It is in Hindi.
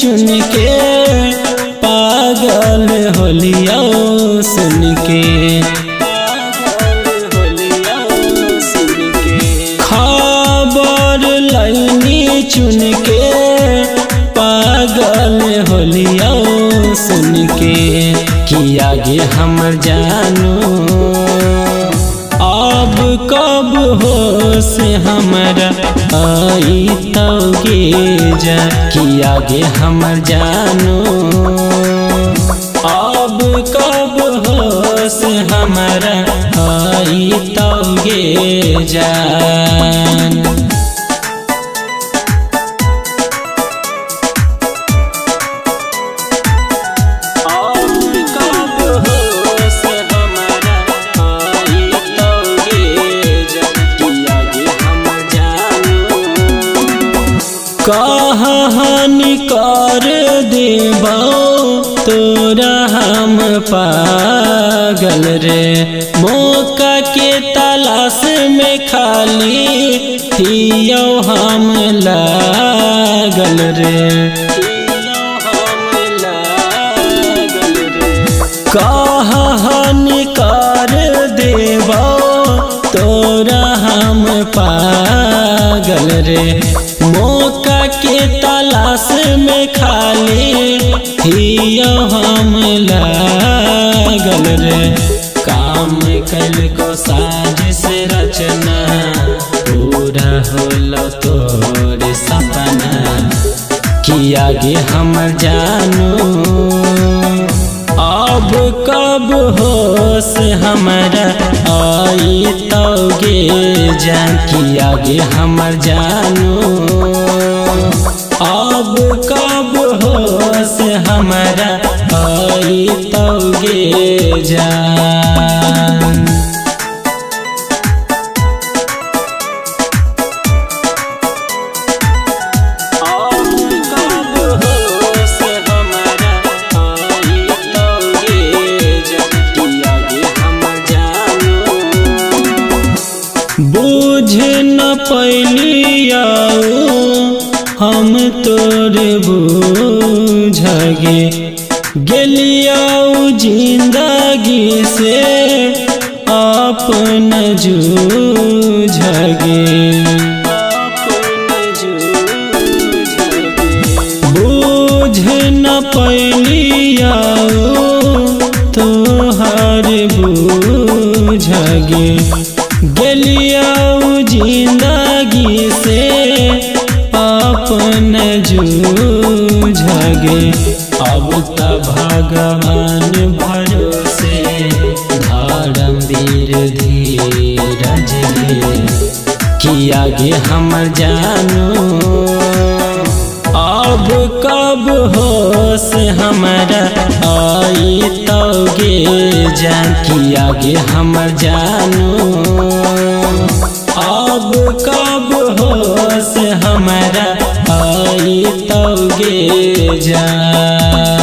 चुन के पागल होलिया सुन के, खबर लैनी चुन के पागल होलिया सुन के। किया गे हमर जानू अब कब हो से हमारा आई तो गे जा। किया गे हमर जानू अब कब हो से हमारा आई तो गे जान। कहानी कर देबो तोरा हम पागल रे, मौका के तलाश में खाली थियो हम लागल रे। कहानी कर देबो तोरा हम पागल रे, मौका के तलाश में खाली थियो हम लागल रे। काम कल को साज से रचना पूरा होला तोरे सपना। किया गे हमर जानू अब कब होश हमारा आई तो गे जान। किया गे हमर जानू अब कब होश हमारा आई तो गे जान। बुझ न पैलिया हम तोरे बुझ गे, गेलिया जिंदगी से अपन जूझ गे। बुझ न पैलिया तोहर बुझ गे, गेलिया जिंदगी से अपन जूझ गे। अब तो भगवान भरोसे धर्मवीर धीरज गे। किया गे हमर जानू अब कब होश हमारा आई तो गे जान। किया गे हमर जानू अब कब होश हमारा आई तो गे जान।